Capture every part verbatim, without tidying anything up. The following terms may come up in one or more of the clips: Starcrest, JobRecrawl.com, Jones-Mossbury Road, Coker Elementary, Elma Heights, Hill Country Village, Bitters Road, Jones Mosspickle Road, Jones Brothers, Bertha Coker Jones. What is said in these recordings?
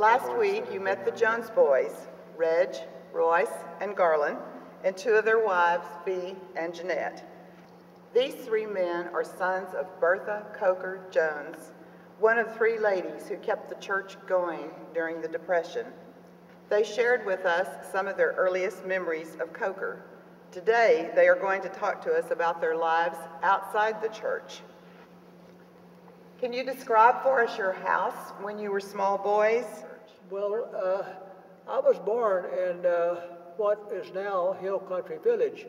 Last week, you met the Jones boys, Reg, Royce, and Garland, and two of their wives, Bee and Jeanette. These three men are sons of Bertha Coker Jones, one of three ladies who kept the church going during the Depression. They shared with us some of their earliest memories of Coker. Today, they are going to talk to us about their lives outside the church. Can you describe for us your house when you were small boys? Well, uh, I was born in uh, what is now Hill Country Village,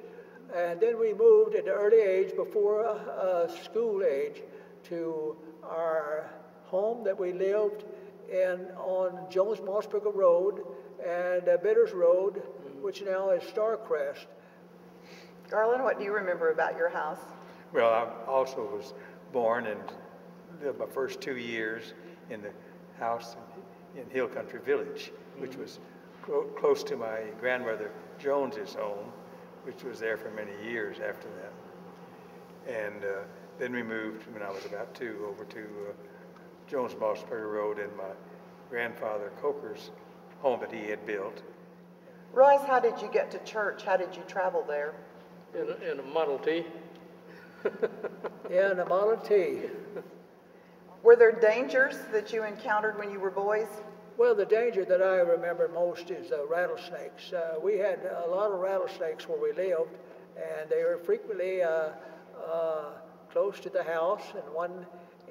and then we moved at an early age, before uh, school age, to our home that we lived in on Jones Mosspickle Road and uh, Bitters Road, which now is Starcrest. Garland, what do you remember about your house? Well, I also was born and lived my first two years in the house in Hill Country Village, which was clo close to my grandmother Jones's home, which was there for many years after that. And uh, then we moved when I was about two over to uh, Jones-Mossbury Road and my grandfather Coker's home that he had built. Royce, how did you get to church? How did you travel there? In a, in a Model T. In a Model T. Were there dangers that you encountered when you were boys? Well, the danger that I remember most is uh, rattlesnakes. Uh, we had a lot of rattlesnakes where we lived, and they were frequently uh, uh, close to the house. And one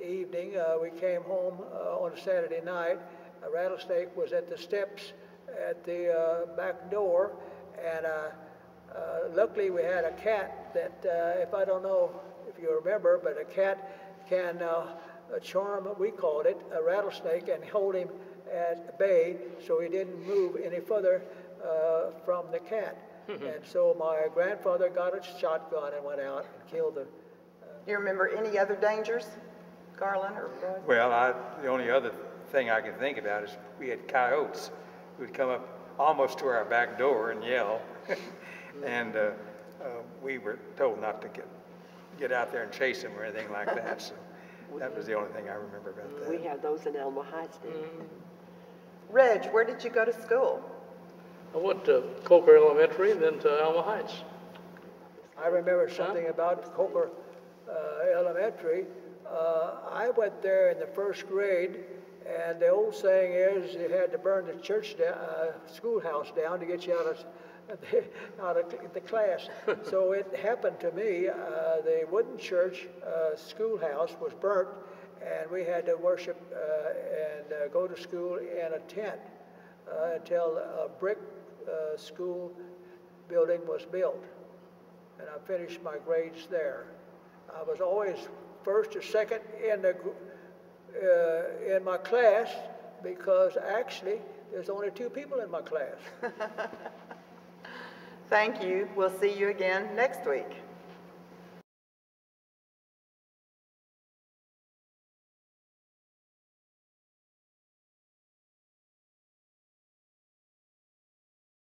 evening, uh, we came home uh, on a Saturday night. A rattlesnake was at the steps at the uh, back door, and uh, Uh, luckily, we had a cat that, uh, if I don't know if you remember, but a cat can uh, charm, we called it, a rattlesnake and hold him at bay so he didn't move any further uh, from the cat. And so my grandfather got a shotgun and went out and killed him. Uh, Do you remember any other dangers, Garland? Or Roy? Well, I, the only other thing I can think about is we had coyotes who would come up almost to our back door and yell. And uh, uh, we were told not to get get out there and chase them or anything like that. So that was the only thing I remember about that. We had those in Elma Heights. Mm-hmm. Reg, where did you go to school? I went to Coker Elementary, then to Elma Heights. I remember something huh? about Coker uh, Elementary. Uh, I went there in the first grade, and the old saying is you had to burn the church down, uh, schoolhouse down to get you out of out of the class. So it happened to me, uh, the wooden church uh, schoolhouse was burnt, and we had to worship uh, and uh, go to school in a tent uh, until a brick uh, school building was built. And I finished my grades there. I was always first or second in, the, uh, in my class, because actually there's only two people in my class. Thank you. We'll see you again next week.